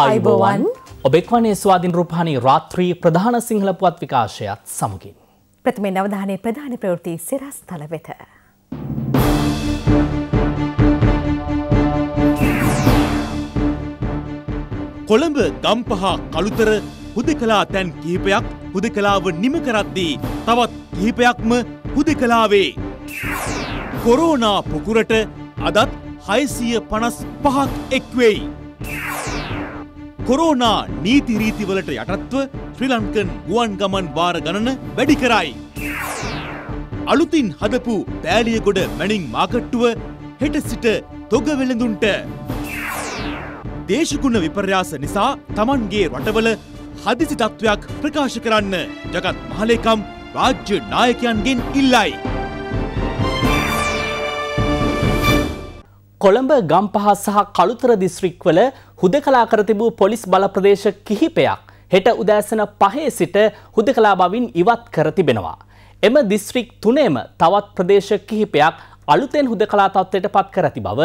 आयुबोवन ඔබෙක්වන්නේ ස්වාධීන රූපවාහිනී රාත්‍රී ප්‍රධාන සිංහල පුවත් විකාශයත් සමගින් ප්‍රථමයෙන් අවධානයේ ප්‍රධාන ප්‍රවෘත්ති සිරස්තල වෙත. කොළඹ ගම්පහ කළුතර හුදකලා තැන් කිහිපයක් හුදකලාව නිම කරද්දී තවත් කිහිපයක්ම හුදකලාවේ. කොරෝනා පුකුරට අදත් 655ක් එක් වෙයි. कोरोना नीति रीति वलट यटत्व श्रीलंकन गुवान गमन बार गणन वेडि कराई अलुतिन हदपु बैलियगोड मणिंग माकट्टुव हेट सिट तोग वेलंदुंट देशगुण विपर्यास निसा तमन्गे रटवल हदिसि तत्वයක් ප්‍රකාශ කරන්න जगत මහලේකම් राज्य नायकයන්ගෙන් ඉල්ලයි. කොළඹ ගම්පහ සහ කළුතර දිස්ත්‍රික්වල හුදකලා කර තිබූ පොලිස් බල ප්‍රදේශ කිහිපයක් හෙට උදෑසන 5 සිට හුදකලා බවින් ඉවත් කර තිබෙනවා. එම දිස්ත්‍රික් තුනේම තවත් ප්‍රදේශ කිහිපයක් අලුතෙන් හුදකලා තත්ත්වයට පත් කර ඇති බව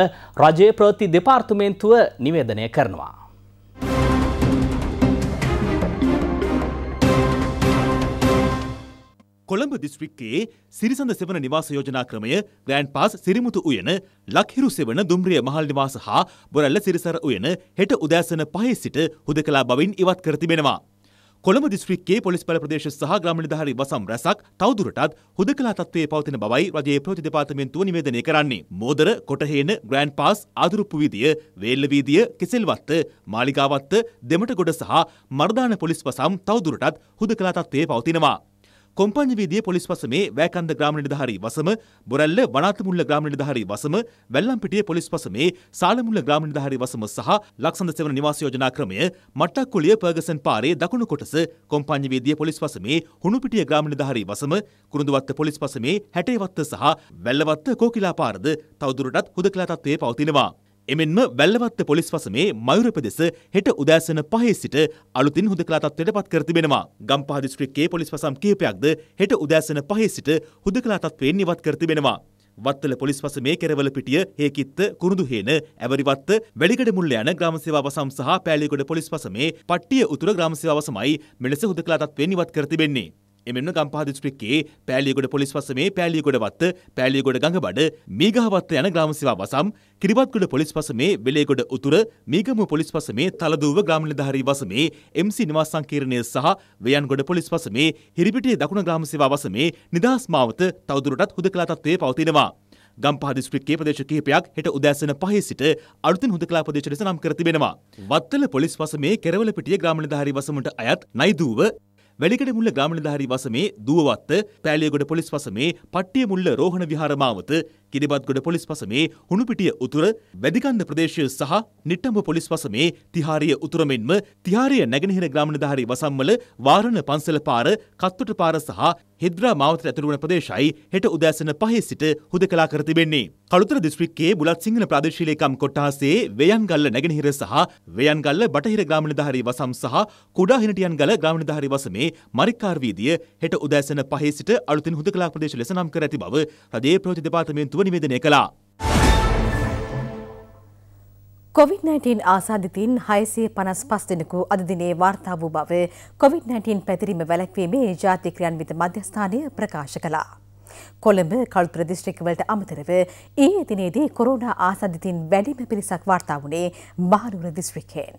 රජයේ ප්‍රවෘත්ති දෙපාර්තමේන්තුව නිවේදනය කරනවා. කොළඹ දිස්ත්‍රික්කයේ සිරිසඳ සෙවන නිවාස යෝජනා ක්‍රමය ග්‍රෑන්ඩ් පාස් සිරිමුතු උයන ලක්හිරු සෙවන දුම්රිය මහල් නිවාස හා බොරැල්ල සිරිසර උයන හෙට උදෑසන 5 සිට හුදකලා බවින් ඉවත් කර තිබෙනවා. කොළඹ දිස්ත්‍රික්කයේ පොලිස් බල ප්‍රදේශ සහ ග්‍රාම නිලධාරී වසම් රැසක් තවදුරටත් හුදකලා තත්ත්වයේ පවතින බවයි රජයේ ප්‍රවෘත්ති දෙපාර්තමේන්තුව නිවේදනය කරන්නේ. මෝදර, කොටහේන, ග්‍රෑන්ඩ් පාස්, ආදුරුප්පු විදිය, වේල්ල වීදිය, කිසෙල්වත්ත, මාලිගාවත්ත, දෙමටගොඩ සහ මර්දාන පොලිස් වසම් තවදුරටත් හුදකලා තත්ත්වයේ පවතිනවා. කොම්පඤ්ඤ වීදියේ පොලිස් වසමේ වැකන්ද ග්‍රාම නිලධාරී වසම, බොරැල්ල වනාතුමුල්ල ග්‍රාම නිලධාරී වසම, වැල්ලම්පිටිය පොලිස් වසමේ සාලමුල්ල ග්‍රාම නිලධාරී වසම සහ ලක්සඳ සෙවන නිවාස යෝජනා ක්‍රමය මට්ටක්කුලිය පර්ගසන් පාරේ දකුණු කොටස කොම්පඤ්ඤ වීදියේ පොලිස් වසමේ හුණුපිටිය ග්‍රාම නිලධාරී වසම, කුරුඳුවත්ත පොලිස් වසමේ 60 වත්ත සහ වැල්ලවත්ත කෝකිලා පාරද තවදුරටත් හුදකලා තත්ත්වයේ පවතිනවා. එමෙන්ම වැල්ලවත්ත පොලිස් වසමේ මයුර ප්‍රදේශ හෙට උදෑසන 5 සිට අලුතින් හුදකලා තත්ත්වයට පත් කර තිබෙනවා. ගම්පහ දිස්ත්‍රික්කයේ පොලිස් වසම් කීපයක්ද හෙට උදෑසන 5 සිට හුදකලා තත්ත්වයෙන් ඉවත් කර තිබෙනවා. වත්තල පොලිස් වසමේ කෙරවල පිටිය, හේකිත්ත, කුරුඳුහේන, ඇවරිවත්ත, වැලිකඩ මුල්ල යන ග්‍රාම සේවා වසම් සහ පෑලියගොඩ පොලිස් වසමේ පට්ටිය උතුර ග්‍රාම සේවා වසමයි මෙලෙස හුදකලා තත්ත්වයෙන් ඉවත් කර තිබෙන්නේ. එමෙන්න ගම්පහ දිස්ත්‍රික්කයේ පෑලියගොඩ පොලිස් වසමේ පෑලියගොඩ වත්ත, පෑලියගොඩ ගඟබඩ, මීගහ වත්ත යන ග්‍රාම සේවා වසම්, කිරිබත්ගොඩ පොලිස් වසමේ වෙලේගොඩ උතුර, මීගමුව පොලිස් වසමේ තලදුව ග්‍රාම නිලධාරී වසමේ MC නිවාස සංකීර්ණය සහ වේයන්ගොඩ පොලිස් වසමේ හිරිපිටිය දකුණ ග්‍රාම සේවා වසමේ නිදහස් මාවත තවදුරටත් හුදකලා තත්ත්වයේ පවතිනවා. ගම්පහ දිස්ත්‍රික්කයේ ප්‍රදේශ කිහිපයක් හෙට උදෑසන 5 සිට අලුතින් හුදකලා ප්‍රදේශ ලෙස නම් කර තිබෙනවා. වත්තල පොලිස් වසමේ කෙරවල පිටිය ග්‍රාම නිලධාරී වසමට අයත් නයිදුව වැලිකඩ මුල්ල ග්‍රාම නිලධාරී වසමේ දුවවත්ත, පෑලියගොඩ පොලිස් වසමේ පට්ටිය මුල්ල රෝහණ විහාර මාවත, කිරිබත්ගොඩ පොලිස් වසමේ හුණුපිටිය උතුර, වැදිකන්ද ප්‍රදේශය සහ නිට්ටඹ පොලිස් වසමේ තිහාරිය උතුර මෙන්ම තිහාරිය නැගෙනහිර ග්‍රාම නිලධාරී වසම්වල වාරණ පන්සල පාර, කත්තුට පාර සහ හෙද්රා මාවතට ඇතුළු වන ප්‍රදේශයි හෙට උදෑසන 5 සිට හුදකලා කර තිබෙන්නේ. කළුතර දිස්ත්‍රික්කයේ බුලත් සිංහල ප්‍රාදේශීය ලේකම් කොට්ටාසේ වේයන්ගල්ල නැගෙනහිර සහ වේයන්ගල්ල බටහිර ග්‍රාම නිලධාරී වසම් සහ කුඩා හිනටියන්ගල ග්‍රාම නිලධාරී වසමේ මරිකාර් වීදිය හෙට උදෑසන 5 සිට අලුතින් හුදකලා ප්‍රදේශ ලෙස නම් කර ඇති බව රජයේ ප්‍රවෘත්ති දෙපාර්තමේන්තුව නිවේදනය කළා. COVID-19 ආසාදිතින් 655 දෙනෙකු අද දිනේ වාර්තා වූ බව COVID-19 පැතිරීම වැළැක්වීමේ ජාතික ක්‍රියාන්විත මධ්‍යස්ථානය ප්‍රකාශ කළා. කොළඹ කළුතර දිස්ත්‍රික්කවලට අමතරව ඊයේ දිනේදී කොරෝනා ආසාදිතින් වැඩිම පිරිසක් වාර්තා වුණේ මහනුවර දිස්ත්‍රික්කයෙන්.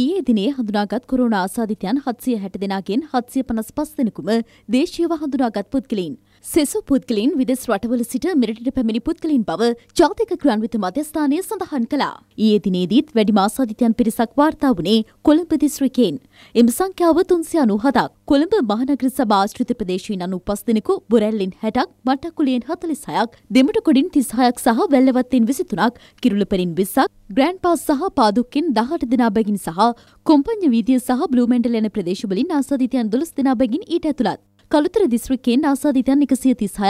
ඊයේ දිනේ හඳුනාගත් කොරෝනා ආසාදිතයන් 760 දෙනාගෙන් 755 දෙනෙකුම දේශීයව හඳුනාගත් පුද්ගලයින්. සෙසු පුද්ගලයින් විදෙස් රටවල සිට මෙරටට පැමිණි පුද්ගලයින් බව ජාතික ක්‍රියාන්විත මධ්‍යස්ථානය සඳහන් කළා. ඊයේ දිනේදීත් වැඩිම ආසාදිතයන් පිරිසක් වාර්තා වුණේ කොළඹ දිස්ත්‍රික්කයෙන්. එම සංඛ්‍යාව 397ක්. කොළඹ මහනගර සභා ආශ්‍රිත ප්‍රදේශයෙන් 95 දෙනෙකු, බොරැල්ලෙන් 60ක්, මට්ටක්කුලියෙන් 46ක්, දෙමටකොඩින් 36ක් සහ වැල්ලවත්තෙන් 23ක්, කිරුළපරින් 20ක්, ග්‍රෑන්ඩ් පාස් සහ පාදුක්කෙන් 18 දෙනා බැගින් සහ කොම්පඤ්ඤ වීදිය සහ බ්ලූමෙන්ඩල් යන ප්‍රදේශවලින් ආසාදිතයන් 12 දෙනා බැගින් ඊට ඇතුළත්. කළුතර දිස්ත්‍රික්කයෙන් ආසාදිතයන් 136ක්,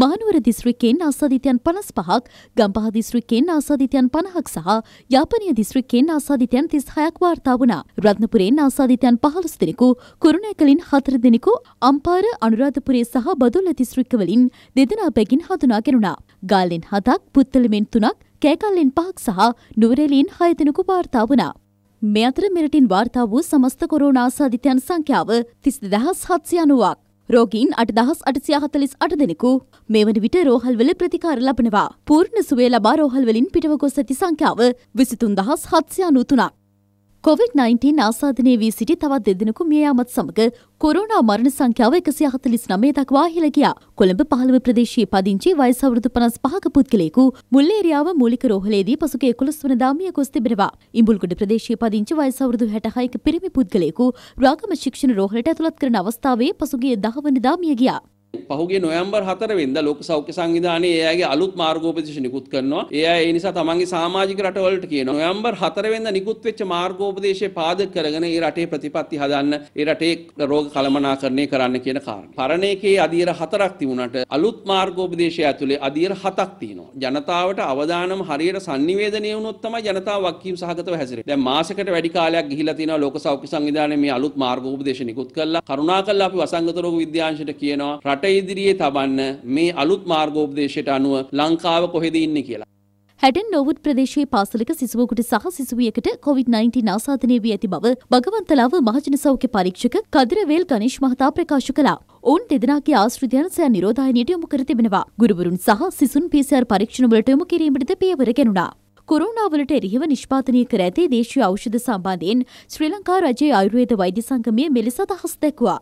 මහනුවර දිස්ත්‍රික්කයෙන් ආසාදිතයන් 55ක්, ගම්පහ දිස්ත්‍රික්කයෙන් ආසාදිතයන් 50ක් සහ යාපනීය දිස්ත්‍රික්කයෙන් ආසාදිතයන් 36ක් වාර්තා වුණා. රත්නපුරයෙන් ආසාදිතයන් 15 දෙනෙකු, කුරුණෑකලින් 4 දෙනෙකු, අම්පාර, අනුරාධපුරය සහ බදුල්ල දිස්ත්‍රික්කවලින් දෙදෙනා බැගින් හඳුනාගෙනුණා. ගාල්ලෙන් 7ක්, පුත්තලමෙන් 3ක්, කෑකල්ලෙන් 5ක් සහ නුවරඑළියෙන් 6 දෙනෙකු වාර්තා වුණා. මේ අතර මෙරටින් වාර්තා වූ සමස්ත කොරෝනා ආසාදිතයන් සංඛ්‍යාව 30790ක්. රෝගීන් 8848 දෙනෙකු මේ වන විට රෝහල්වල ප්‍රතිකාර ලබනවා. පූර්ණ සුවය ලබා රෝහල්වලින් පිටව ගොස් ඇති සංඛ්‍යාව 23793ක්. COVID-19 ආසාදනයේ වී සිටි තවත් දෙදෙනෙකු මිය යාමත් සමග කොරෝනා මරණ සංඛ්‍යාව 149 දක්වා ඉහළ ගියා. කොළඹ 15 ප්‍රදේශයේ පදිංචි වයස අවුරුදු 55ක පුද්ගලයෙකු මුල්ලේරියාව මූලික රෝහලේදී පසුගිය 11 වෙනිදා මිය ගොස් තිබෙනවා. ඉඹුල්ගොඩ ප්‍රදේශයේ පදිංචි වයස අවුරුදු 66ක පිරිමි පුද්ගලයෙකු රාගම ශික්ෂණ රෝහලට ඇතුළත් කරන අවස්ථාවේ පසුගිය 10 වෙනිදා මිය ගියා. පහුගිය නොවැම්බර් 4 වෙනිදා ලෝක සෞඛ්‍ය සංවිධානයේ එයාගේ අලුත් මාර්ගෝපදේශ නිකුත් කරනවා. එයා ඒ නිසා තමන්ගේ සමාජික රටවලට කියනවා නොවැම්බර් 4 වෙනිදා නිකුත් වෙච්ච මාර්ගෝපදේශය පාදක කරගෙන ඒ රටේ ප්‍රතිපත්ති හදන්න, ඒ රටේ රෝග කළමනාකරණය කරන්න කියන කාරණා. පරණ එකේ අදියර 4ක් තිබුණාට අලුත් මාර්ගෝපදේශය ඇතුලේ අදියර 7ක් තියෙනවා. ජනතාවට අවධානම හරියට sannivedanaya වුණොත් තමයි ජනතාව වක්කීම් සහගතව හැසිරෙන්නේ. දැන් මාසයකට වැඩි කාලයක් ගිහිලා තියෙනවා ලෝක සෞඛ්‍ය සංවිධානයේ මේ අලුත් මාර්ගෝපදේශ නිකුත් කළා. කරුණාකරලා අපි වසංගත රෝග විද්‍යාංශයට කියනවා ඉදිරියේ තබන්න මේ අලුත් මාර්ගෝපදේශයට අනුව ලංකාව කොහෙද ඉන්නේ කියලා. හැඩන් නෝවුඩ් ප්‍රදේශයේ පාසලක සිසුවෙකුට සහ සිසුවියකට COVID-19 ආසාදනය වී ඇති බව භගවන්තලාව මහජන සෞඛ්‍ය පරීක්ෂක කදිරවේල් ගණේෂ් මහතා ප්‍රකාශ කළා. ඔවුන් දෙදෙනාගේ ආශ්‍රිතයන් සෑ නිරෝධායනයට යොමු කර තිබෙනවා. ගුරුවරුන් සහ සිසුන් PCR පරීක්ෂණ වලට යොමු කිරීමටද පියවර ගැනුණා. කොරෝනා වලට එරෙහිව නිෂ්පාදනය කර ඇති දේශීය ඖෂධ සම්බන්ධයෙන් ශ්‍රී ලංකා රජයේ ආයුර්වේද වෛද්‍ය සංගමය මෙලෙස අදහස් දැක්වුවා.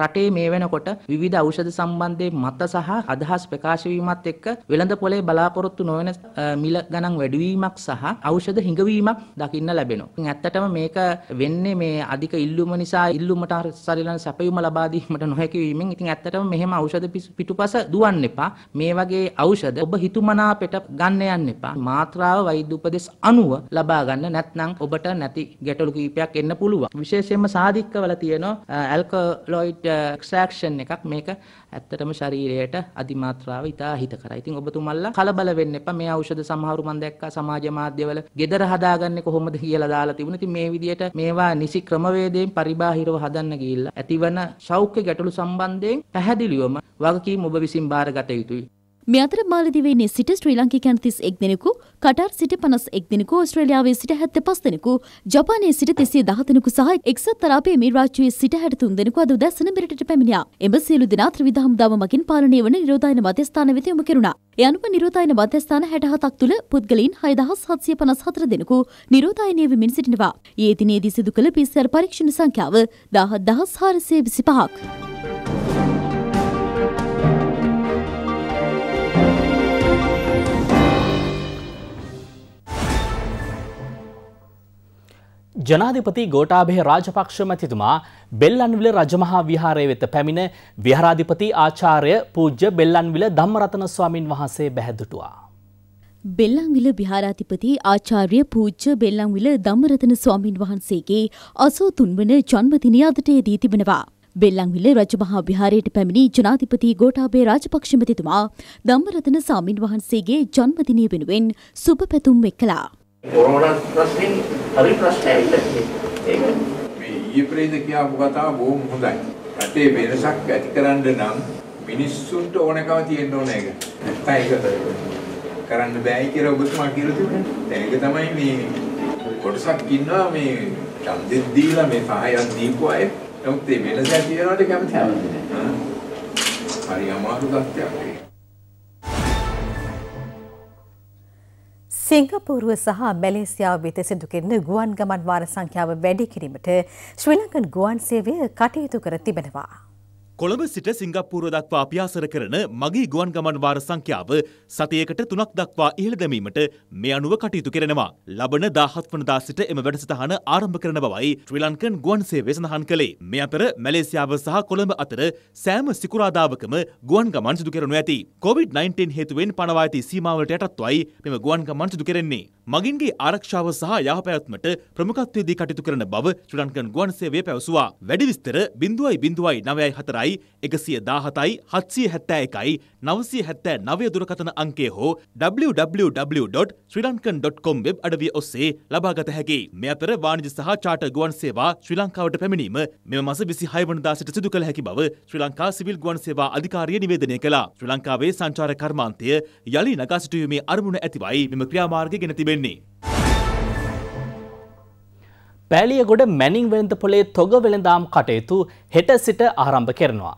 රටේ මේ වෙනකොට විවිධ ඖෂධ සම්බන්ධයෙන් මත සහ අදහස් ප්‍රකාශ වීමත් එක්ක වෙළඳ පොලේ බලාපොරොත්තු නොවන මිල ගණන් වැඩිවීමක් සහ ඖෂධ හිඟවීමක් දකින්න ලැබෙනවා. ඇත්තටම මේක වෙන්නේ මේ අධික ඉල්ලුම නිසා ඉල්ලුමට ශරීරණ සැපයීම ලබා දීමට නොහැකි වීමෙන්. ඉතින් ඇත්තටම මෙහෙම ඖෂධ පිටුපස දුවන්න එපා. මේ වගේ ඖෂධ ඔබ හිතුමනාපට ගන්න යන්න එපා. මාත්‍රාව වෛද්‍ය උපදෙස් අනුව ලබා ගන්න, නැත්නම් ඔබට නැති ගැටලු කීපයක් එන්න පුළුවන්. විශේෂයෙන්ම සාධික්කවල තියෙනවා ඇල්කලොයිඩ් එක්ස්ට්‍රැක්ෂන් එකක්. මේක ඇත්තටම ශරීරයට අධිමාත්‍රාව ඉතා හිත කරයි. ඉතින් ඔබතුමල්ලා කලබල වෙන්න එපා. මේ ඖෂධ සමහරු මම දැක්කා සමාජ මාධ්‍යවල ගෙදර හදාගන්නේ කොහොමද කියලා දාලා තිබුණා. ඉතින් මේ විදියට මේවා නිසි ක්‍රමවේදයෙන් පරිබාහිරව හදන්න ගිහිල්ලා ඇතිවන සෞඛ්‍ය ගැටලු සම්බන්ධයෙන් පැහැදිලිවම වගකීම ඔබ විසින් බාරගත යුතුයි. මේ අතර මාලදිවයිනේ සිට ශ්‍රී ලංකිකයන් 31 දෙනෙකු, කටාර් සිට 51 දෙනෙකු, ඕස්ට්‍රේලියාවේ සිට 75 දෙනෙකු, ජපානයේ සිට 210 දෙනෙකු සහ එක්සත් අරාබි එමිරාත්වයේ සිට 63 දෙනෙකු අද උදැසන මෙරටට පැමිණියා. එම සියලු දෙනා ත්‍රිවිධ හමුදාව මගින් පාලනය වන නිරෝධායන මධ්‍යස්ථාන වෙත යොමු කෙරුණා. ඒ අනුව නිරෝධායන මධ්‍යස්ථාන 67ක් තුළ පුද්ගලයන් 6754 දෙනෙකු නිරෝධායනය වෙමින් සිටිනවා. ඊයේ දිනේදී සිදු කළ PCR පරීක්ෂණ සංඛ්‍යාව 17425ක්. ජනාධිපති ගෝඨාභය රාජපක්ෂ මැතිතුමා බෙල්ලන්විල රජමහා විහාරය වෙත පැමිණ විහාරාධිපති ආචාර්ය පූජ්‍ය බෙල්ලන්විල ධම්මරතන ස්වාමින් වහන්සේ බැහැදුටුවා. බෙල්ලන්විල විහාරාධිපති ආචාර්ය පූජ්‍ය බෙල්ලන්විල ධම්මරතන ස්වාමින් වහන්සේගේ 83 වන ජන්මදිනය අදට දී තිබෙනවා. බෙල්ලන්විල රජමහා විහාරයට පැමිණි ජනාධිපති ගෝඨාභය රාජපක්ෂ මැතිතුමා ධම්මරතන ස්වාමින් වහන්සේගේ ජන්මදිනය වෙනුවෙන් සුබ පැතුම් එක්කලා. कोरोना प्रश्न हरि प्रश्न है मैं ये प्रेरित किया मुकता वो හොඳයි. රටේ වෙනසක් ඇති කරන්න නම් මිනිස්සුන්ට ඕනකම තියෙන්න ඕන එක. නැත්නම් ඒක කරන්න බෑයි කියලා ඔබතුමා කියලා තිබුණා. දැන් ඒක තමයි මේ කොටසක් ඉන්නවා මේ ඡන්දෙත් දීලා මේ සහායයක් දීපු අය. නමුත් මේ වෙනසක් තියෙනවට කැමති නැහැ. හරි අමාරු තත්ත්වයක් ඒක. සිංගපූරුව සහ මැලේසියාව වෙත සිදු කෙරෙන ගුවන් ගමන් වාර සංඛ්‍යාව වැඩි කිරීමට ශ්‍රී ලංකන් ගුවන් සේවය කටයුතු කර තිබෙනවා. කොළඹ සිට සිංගපූරුව දක්වා අපියාසර කරන මගී ගුවන් ගමන් වාර සංඛ්‍යාව සතියකට 3ක් දක්වා ඉහළ දැමීමට මේ අනුව කටයුතු කරනවා. ලබන 17 වෙනිදා සිට එම වැඩසටහන ආරම්භ කරන බවයි ශ්‍රී ලංකන් ගුවන් සේවය සඳහන් කළේ. මේ අතර මැලේසියාව සහ කොළඹ අතර සෑම සිකුරාදාවකම ගුවන් ගමන් සිදු කරනු ඇති. COVID-19 හේතුවෙන් පනවා ඇති සීමාවලට යටත්වයි මෙම ගුවන් ගමන් සිදු කරන්නේ. මගින්ගේ ආරක්ෂාව සහ යහපැවැත්මට ප්‍රමුඛත්වයේදී කටයුතු කරන බව ශ්‍රී ලංකන් ගුවන් සේවය පැවසුවා. වැඩි විස්තර 0.994 එකයි 117යි 771යි 979 දුරකථන අංකයේ හෝ www.srilankan.com වෙබ් අඩවිය ඔස්සේ ලබාගත හැකියි. මේ අතර වාණිජ සහ චාර්ටර් ගුවන් සේවා ශ්‍රී ලංකාවට පැමිණීම මෙම මාස 26 වනදා සිට සිදු කළ හැකි බව ශ්‍රී ලංකා සිවිල් ගුවන් සේවා අධිකාරිය නිවේදනය කළා. ශ්‍රී ලංකාවේ සංචාර කර්මාන්තය යලි නගා සිටීමේ අරමුණ ඇතිවයි මෙම ක්‍රියාමාර්ගය ගෙන තිබෙන්නේ. पैलियगोड मेनिंग वेलंदपोले तोग वेलंदाम कटयुतु हेट सिट आरंभ करनवा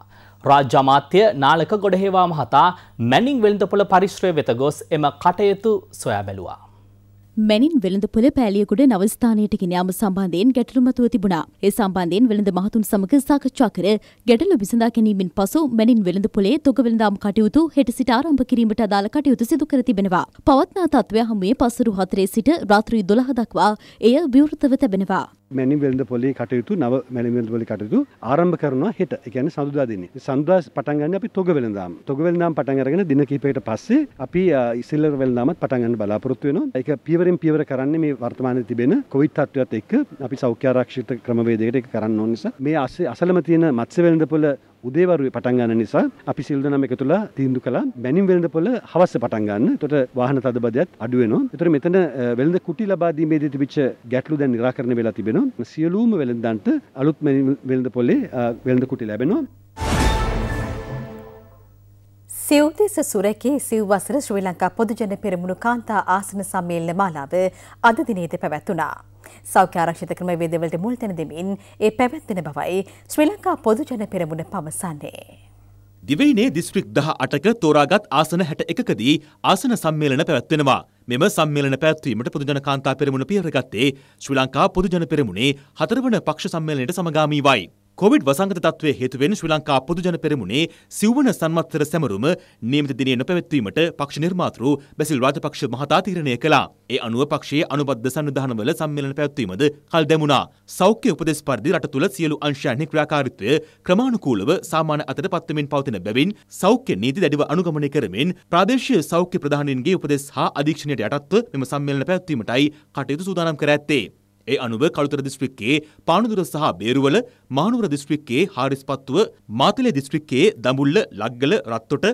राज्य अमात्य නාලක ගොඩහේවා මහතා मेनिंग वेलंदपोल परिश्रय वेत गोस एम कटयुतु सोया बेलुवा मेनिन वेलंदपोल पैलियगोड नव स्थानයට ගෙන යාම සම්බන්ධයෙන් ගැටලු මතුව තිබුණා. ඒ සම්බන්ධයෙන් වෙළඳ මහතුන් සමග සාකච්ඡා කර ගැටලු විසඳා ගැනීමෙන් පසු मेनिन වෙලඳපොලේ තොග වෙලඳාම් කටයුතු හෙට සිට ආරම්භ කිරීමට අදාළ කටයුතු සිදු කර තිබෙනවා. පවත්නා තත්ත්වය හමුවේ පසුරු 4 සිට රාත්‍රී 12 දක්වා එය විවෘතව තිබෙනවා. मेनिंग वेलंदपोले कटयुतु नव मेनिंग वेलंदपोले कटयुतु आरंभ करना हेट කියන්නේ සඳුදා දිනේ. සඳුදා පටන් ගන්න අපි තොග වෙලඳාම. තොග වෙලඳාම පටන් අරගෙන දින කිහිපයකට පස්සේ අපි ඉසිල්ලර් වෙලඳාමත් පටන් ගන්න බලාපොරොත්තු වෙනවා. ඒක පියවරෙන් පියවර කරන්නේ මේ වර්තමානයේ තිබෙන කොවිඩ් තත්ත්වයත් එක්ක අපි සෞඛ්‍ය ආරක්ෂිත ක්‍රමවේදයකට ඒක කරන්න ඕන නිසා මේ අසලම තියෙන මත්ස්‍ය වෙලඳපොළ උදේවරුේ පටන් ගන්න නිසා අපි සිල් දනම එකතුලා තීන්දුව කළා මෙනින් වෙළඳපොළ හවස පටන් ගන්න. එතකොට වාහන තදබදයත් අඩු වෙනවා. ඒතර මෙතන වෙළඳ කුටි ලබා දීමේදී තිබිච්ච ගැටලු දැන් निराකරණය වෙලා තිබෙනවා. සියලුම වෙළඳන්ට අලුත් මෙනින් වෙළඳපොළේ වෙළඳ කුටි ලැබෙනවා. සිව්දෙස සුරකේ සිව් වසර ශ්‍රී ලංකා පොදු ජන පෙරමුණු කාන්තා ආසන සම්මේලන මාලාව අද දිනේදී පැවැත්ුණා. සෞඛ්‍ය ආරක්ෂිත ක්‍රමවේදවලට මුල් තැන දෙමින් ඒ පැවැත්වෙන බවයි ශ්‍රී ලංකා පොදු ජන පෙරමුණ පවසන්නේ. දිවයිනේ දිස්ත්‍රික් 18ක තෝරාගත් ආසන 61කදී ආසන සම්මේලන පැවැත්වෙනවා. මෙම සම්මේලන පැවැත්වීමට පොදුජන කාන්තා පෙරමුණ පියවරගත්තේ ශ්‍රී ලංකා පොදු ජන පෙරමුණේ 4වන පක්ෂ සම්මේලනයට සමගාමීවයි. කොවිඩ් වසංගත තත්ත්වයේ හේතුවෙන් ශ්‍රී ලංකා පොදු ජන පෙරමුණේ සිව්වන සම්මත්තර සැමරුම නියමිත දිනේ නොපැවැත්වීමට පක්ෂ නිර්මාතෘ බැසිල් රාජපක්ෂ මහතා තීරණය කළා. ඒ අනුව පක්ෂයේ අනුබද්ධ සංවිධානවල සම්මේලන පැවැත්වීමද කල් දැමුණා. සෞඛ්‍ය උපදෙස් පරිදි රට තුළ සියලු අංශයන්හි ක්‍රියාකාරීත්වය ක්‍රමානුකූලව සාමාන්‍ය අතට පත් වෙමින් පවතින බැවින් සෞඛ්‍ය නීති දැඩිව අනුගමනය කරමින් ප්‍රාදේශීය සෞඛ්‍ය ප්‍රධානීන්ගේ උපදෙස් හා අධීක්ෂණයට යටත්ව මෙම සම්මේලන පැවැත්වීමටයි කටයුතු සූදානම් කර ඇත්තේ. ඒ අනුව කළුතර දිස්ත්‍රික්කයේ පානදුර සහ බේරුවල, මහනුවර දිස්ත්‍රික්කයේ හාරිස්පත්තුව, මාතලේ දිස්ත්‍රික්කයේ දඹුල්ල, ලග්ගල, රත්තොට,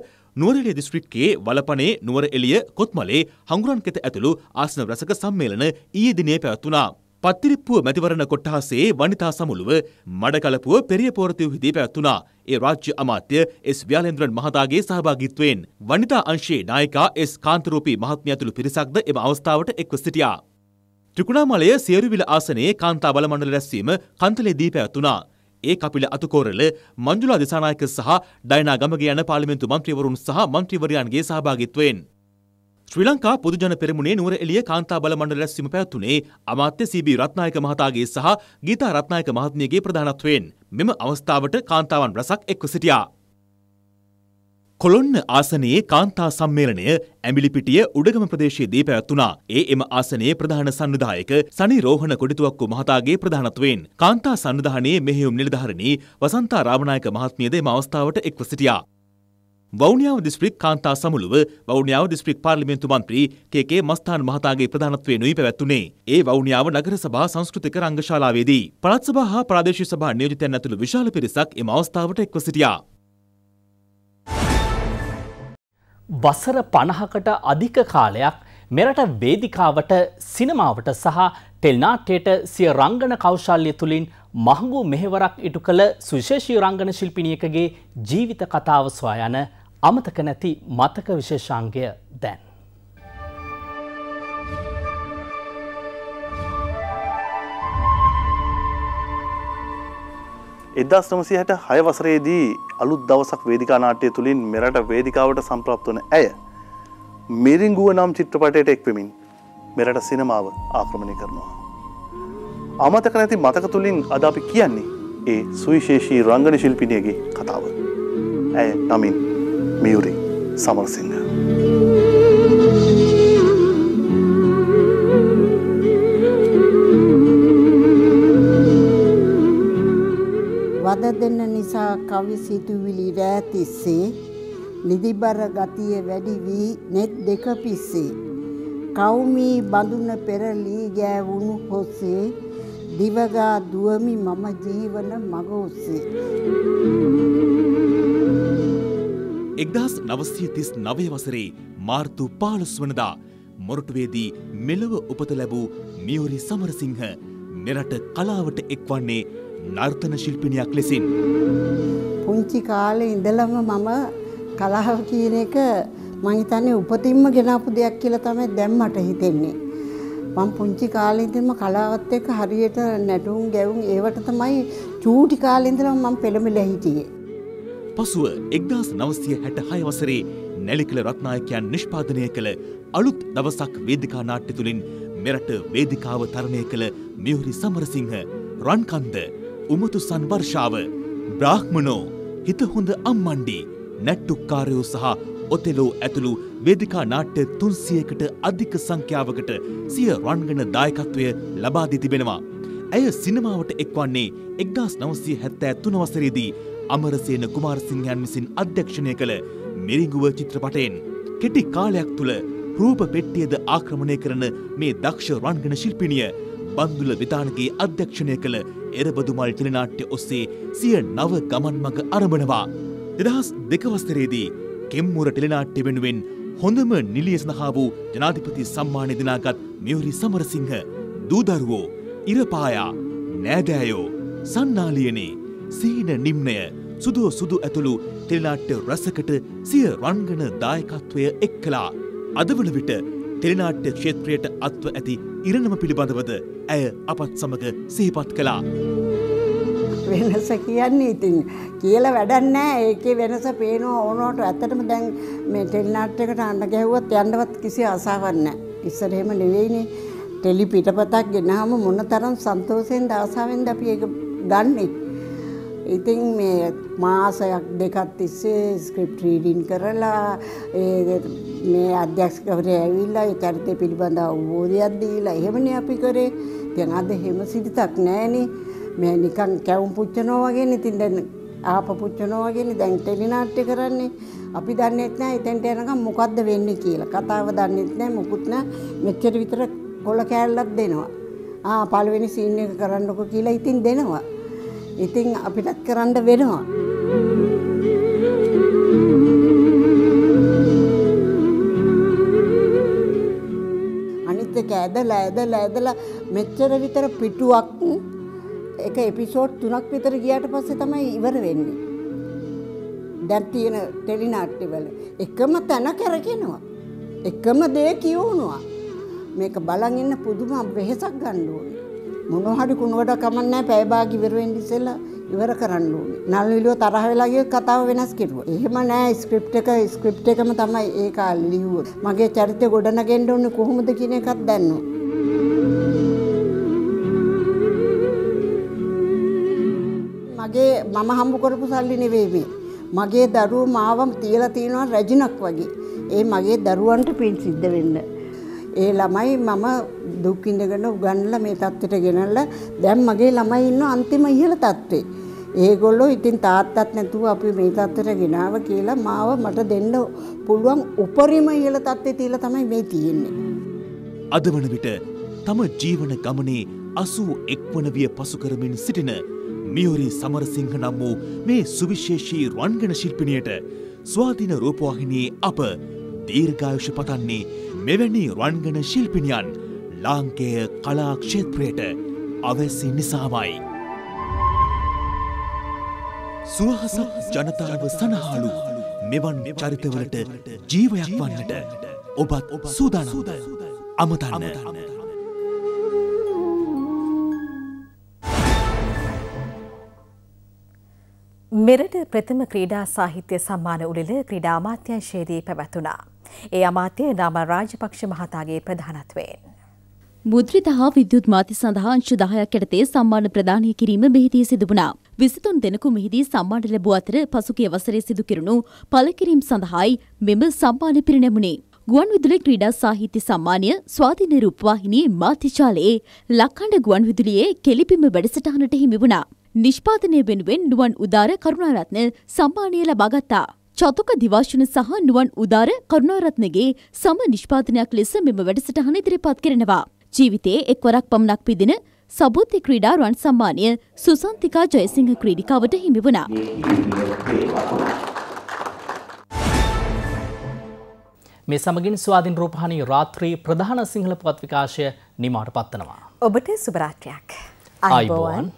නුවරඑළිය දිස්ත්‍රික්කයේ වලපනේ, නුවරඑළිය, කොත්මලේ, හංගුරන්කෙත ඇතුළු ආසන රසක සම්මේලන ඊයේ දිනේ පැවැත්ුණා. පත්තිරිප්පුව මැතිවරණ කොට්ටාසේ වනිතා සමුළුව මඩකලපුව පෙරියපෝරතිව්හිදී පැවැත්ුණා. ඒ රාජ්‍ය අමාත්‍ය එස් ව්‍යාලේන්ද්‍රන් මහතාගේ සහභාගීත්වයෙන් වනිතා අංශයේ නායිකා එස් කාන්තරූපී මහත්මිය ඇතුළු පිරිසක්ද එම අවස්ථාවට එක්ව සිටියා. त्रिकुणामलय सेरुविल आसने कांता बल मंडल रැස්වීම කන්තලේ දී පැවැත්ුණා. ඒ කපිල අතුකෝරළ, මංජුලා දිසානායක සහ ඩයනා ගමගේ යන පාර්ලිමේන්තු මන්ත්‍රීවරුන් සහ මන්ත්‍රීවරයන්ගේ සහභාගීත්වයෙන් ශ්‍රී ලංකා පොදු ජන පෙරමුණේ නුවරඑළිය කාන්තා බල මණ්ඩල රැස්වීම පැවැත්ුණේ අමාත්‍ය සීබී රත්නායක මහතාගේ සහ ගීතා රත්නායක මහත්මියගේ ප්‍රධානත්වයෙන්. මෙම අවස්ථාවට කාන්තාවන් රැසක් එක්ව සිටියා. කොළොන්න ආසනයේ කාන්තා සම්මේලනය ඇඹිලිපිටිය උඩගම ප්‍රදේශයේදී පැවැත්ුණා. ඒ එම ආසනයේ ප්‍රධාන සංවිධායක සනි රෝහණ කොඩිතුවක්කු මහතාගේ ප්‍රධානත්වයෙන් කාන්තා සංවිධානයේ මෙහෙයුම් නිලධාරිණී වසන්තා රාමනායක මහත්මියද එම අවස්ථාවට එක්ව සිටියා. වවුනියාව දිස්ත්‍රික් කාන්තා සමුළුව වවුනියාව දිස්ත්‍රික් පාර්ලිමේන්තු මන්ත්‍රී කේ.කේ. මස්තාන් මහතාගේ ප්‍රධානත්වයෙන්ුයි පැවැත්ුණේ. ඒ වවුනියාව නගර සභා සංස්කෘතික රංගශාලාවේදී පළාත් සභා හා ප්‍රාදේශීය සභා නියෝජිතයන් ඇතුළු විශාල පිරිසක් එම අවස්ථාවට එක්ව සිටියා. වසර 50කට අධික කාලයක් මෙරට වේදිකාවට සිනමාවට සහ ටෙලිනාට්‍යයට සිය රංගන කෞශල්‍ය තුලින් මහඟු මෙහෙවරක් ඉටු කළ සුවිශේෂී රංගන ශිල්පිනියකගේ ජීවිත කතාව සොයා යන අමතක නැති මතක විශේෂාංගය දැන්. එදස් 1966 වසරේදී අලුත් දවසක් වේදිකා නාට්‍ය තුලින් මෙරට වේදිකාවට සම්ප්‍රාප්ත වන ඇය මිරිඟුව නම් චිත්‍රපටයට එක්වෙමින් මෙරට සිනමාව ආක්‍රමණය කරනවා. අමතක නැති මතක තුලින් අද අපි කියන්නේ ඒ සුවිශේෂී රංගන ශිල්පිනියගේ කතාව. ඇය නමින් මියුරි සමරසිංහ. වද දෙන්න නිසා කවි සිතුවිලි රැතිස්සේ නිදිබර ගතිය වැඩි වී net දෙක පිස්සේ කවුමි බඳුන පෙරලී ගෑවුණු හොස්සේ දිවගා දුවමි මම ජීවන මග ඔස්සේ 1939 වසරේ මාර්තු 15 වනදා මොරටුවේදී මෙලව උපත ලැබූ මියුරි සමරසිංහ මෙරට කලාවට එක්වන්නේ නර්තන ශිල්පිනියක් ලෙසින්. පුංචි කාලේ ඉඳලම මම කලාව කියන එක මං හිතන්නේ උපතින්ම ගෙනාපු දෙයක් කියලා තමයි දැන් මට හිතෙන්නේ. මම පුංචි කාලේ ඉඳන්ම කලාවත් එක්ක හරියට නැටුම් ගැවුම් ඒවට තමයි චූටි කාලේ ඉඳලම මම පෙළඹිලා හිටියේ. පසුව 1966 වසරේ නැලිකල රත්නායකයන් නිෂ්පාදනය කළ අලුත් දවසක් වේදිකා නාට්‍ය තුලින් මෙරට වේදිකාව තරණය කළ මියුරි සමරසිංහ, රන්කන්ද, උමතු සංවර්ෂාව, බ්‍රාහ්මනෝ, හිතහොඳ අම්මණ්ඩි, නැට්ටුකාරයෝ සහ ඔතෙලෝ ඇතුළු වේදිකා නාට්‍ය 300කට අධික සංඛ්‍යාවකට සිය රංගන දායකත්වය ලබා දී තිබෙනවා. ඇය සිනමාවට එක්වන්නේ 1973 වසරේදී අමරසේන කුමාරසිංහයන් විසින් අධ්‍යක්ෂණය කළ මිරිඟුව චිත්‍රපටයෙන්. කෙටි කාලයක් තුල රූප පෙට්ටියද ආක්‍රමණය කරන මේ දක්ෂ රංගන ශිල්පිනිය බන්දුල විතානගේ අධ්‍යක්ෂණය කළ එරබදු මල් චිත්‍රනාට්‍ය ඔස්සේ සිය නව ගමන් මඟ ආරම්භනවා. 2002 වසරේදී කෙම්මුර ටෙලිනාට්‍ය වෙනුවෙන් හොඳම නිලිය සඳහා වූ ජනාධිපති සම්මානය දිනාගත් මියුරි සමරසිංහ, දූදරුවෝ, ඉරපායා, නෑදෑයෝ, සන්නාලියනේ, සීන නිම්නය, සුදෝ සුදු ඇතුළු ටෙලිනාට්‍ය රසකට සිය රංගන දායකත්වය එක් කළා. අදවන විට ටෙලිනාට්‍ය ක්ෂේත්‍රයට අත්ව ඇති ඉරණම පිළිබඳවද ඇය අපත් සමග සිහිපත් කළා. වෙනස කියන්නේ ඉතින් කියලා වැඩක් නැහැ. ඒකේ වෙනස පේනවා ඕනෝට. ඇත්තටම දැන් මේ ටෙලිනාට් එකට අඬ ගැහුවත් යන්නවත් කිසි ආසාවක් නැහැ. ඉස්සර එහෙම නෙවෙයිනේ. ටෙලි පිටපතක් ගෙනාම මොනතරම් සන්තෝෂයෙන්ද ආසාවෙන්ද අපි ඒක ගන්නෙ. ඉතින් මේ මාසයක් දෙකක් තිස්සේ ස්ක්‍රිප්ට් රීඩින් කරලා මේ අධ්‍යක්ෂකවරයා ඇවිල්ලා ඒ චරිතය පිළිබඳ අවබෝධයක් දීලා එහෙමනේ අපි කරේ. දැන් අද එහෙම සිද්ධියක් නැහැනේ. මේ නිකන් කැවුම් පුච්චනවා වගේනේ. ඉතින් දැන් ආප පුච්චනවා වගේනේ දැන් ටෙලිනාට්‍ය කරන්නේ. අපි දන්නේත් නැහැ එතෙන්ට යනකම් මොකද්ද වෙන්නේ කියලා. කතාව දන්නේත් නැහැ මොකුත් නැහැ. මෙච්චර විතර කොළ කෑල්ලක් දෙනවා. පළවෙනි සීන් එක කරන්නකො කියලා ඉතින් දෙනවා. ඉතින් අපිටත් කරන්න වෙනවා. අනිත් එක ඇදලා මෙච්චර විතර පිටුවක් එක එපිසෝඩ් 3ක් විතර ගියාට පස්සේ තමයි ඉවර වෙන්නේ. දැන් තියෙන ටෙලිනාට්‍ය වල එකම තැන කරගෙනවා. එකම දේ කියවනවා. මේක බලන් ඉන්න පුදුම වෙහසක් ගන්න ඕනේ. මොනවා හරි කුණුවට කමක් නැහැ. පැය භාග ඉවර වෙන්න ඉස්සෙල්ලා ඉවර කරන්න ඕනේ. නළුවිලෝ තරහ වෙලා ගිය කතාව වෙනස් කෙරුවා. එහෙම නෑ ස්ක්‍රිප්ට් එකම තමයි ඒක ලියුවේ. මගේ චරිතය ගොඩනගෙන්න ඕනේ කොහොමද කියන එකක් දන්නවා. මගේ මම හම්බ කරපු සල්ලි නෙවෙයි මේ. මගේ දරුවෝ මාව තියලා තිනවා රැජිනක් වගේ. ඒ මගේ දරුවන්ට පින් සිද්ධ වෙන්න. ඒ ළමයි මම දුක් ඉඳගෙන උගන්ලා මේ තත්ත්වයට ගෙනල්ලා දැන් මගේ ළමයි ඉන්න අන්තිම ඉහළ තත්ත්වේ. ඒගොල්ලෝ ඉතින් තාත්තත් නැතුව අපි මේ තත්ත්වයට ගෙනාව කියලා මාව මට දෙන්න පුළුවන් උපරිම ඉහළ තත්ත්වේ තියලා තමයි මේ තියෙන්නේ. අද වන විට තම ජීවන ගමනේ 81 වන විය පසු කරමින් සිටින මියුරි සමරසිංහ නම් වූ මේ සුවිශේෂී රංගන ශිල්පිනියට ස්වාධීන රූපවාහිනියේ අප දීර්ඝායුෂ පතන්නේ මෙවැනි රංගන ශිල්පිනියන් ලාංකේය කලා ක්ෂේත්‍රයට අවැසි නිසාමයි. සුවහසක් ජනතාව සනහාලු මෙවන් චරිතවලට ජීවයක් වන්නට ඔබත් සූදානම්. අමතන්න. මෙරට ප්‍රථම ක්‍රීඩා සාහිත්‍ය සම්මාන උළෙල ක්‍රීඩා අමාත්‍යංශයේදී පැවැතුණා. ඒ අමාත්‍ය නාම රාජපක්ෂ මහතාගේ ප්‍රධානත්වයෙන් මුද්‍රිත හා විද්‍යුත් මාධ්‍ය සඳහා අංශ 10ක් යටතේ සම්මාන ප්‍රදානය කිරීම මෙහිදී සිදු වුණා. 23 දෙනෙකු මෙහිදී සම්මාන ලැබුව අතර පසුගිය වසරේ සිදු කෙරුණු පළකිරීම සඳහායි මෙම සම්මාන පිරිනැමුණේ. ගුවන්විදුලි ක්‍රීඩා සාහිත්‍ය සම්මානය ස්වාධීන රූපවාහිනියේ මාධ්‍යජාලයේ ලක්කඩ ගුවන්විදුලියේ කෙලිපිම වැඩසටහනට හිමි වුණා. නිෂ්පාදනය වෙනුවෙන් නුවන් උදාර කරුණාරත්න සම්මානය ලබා ගත්තා. චතුක දිවාශන සහ නුවන් උදාර කරුණාරත්නගේ සම නිෂ්පාදනයක් ලෙස මෙම වැඩසටහන ඉදිරිපත් කරනවා. ජීවිතයේ එක්වරක් පමණක් පිදින සබූති ක්‍රීඩා රන් සම්මානය සුසන්තිකා ජයසිංහ ක්‍රීඩිකාවට හිමි වුණා. මේ සමගින් ස්වාධීන රූපවාහිනී රාත්‍රී ප්‍රධාන සිංහල පුවත් විකාශය නිමාවට පත්වනවා. ඔබට සුබ රාත්‍රියක්. ආයුබෝවන්.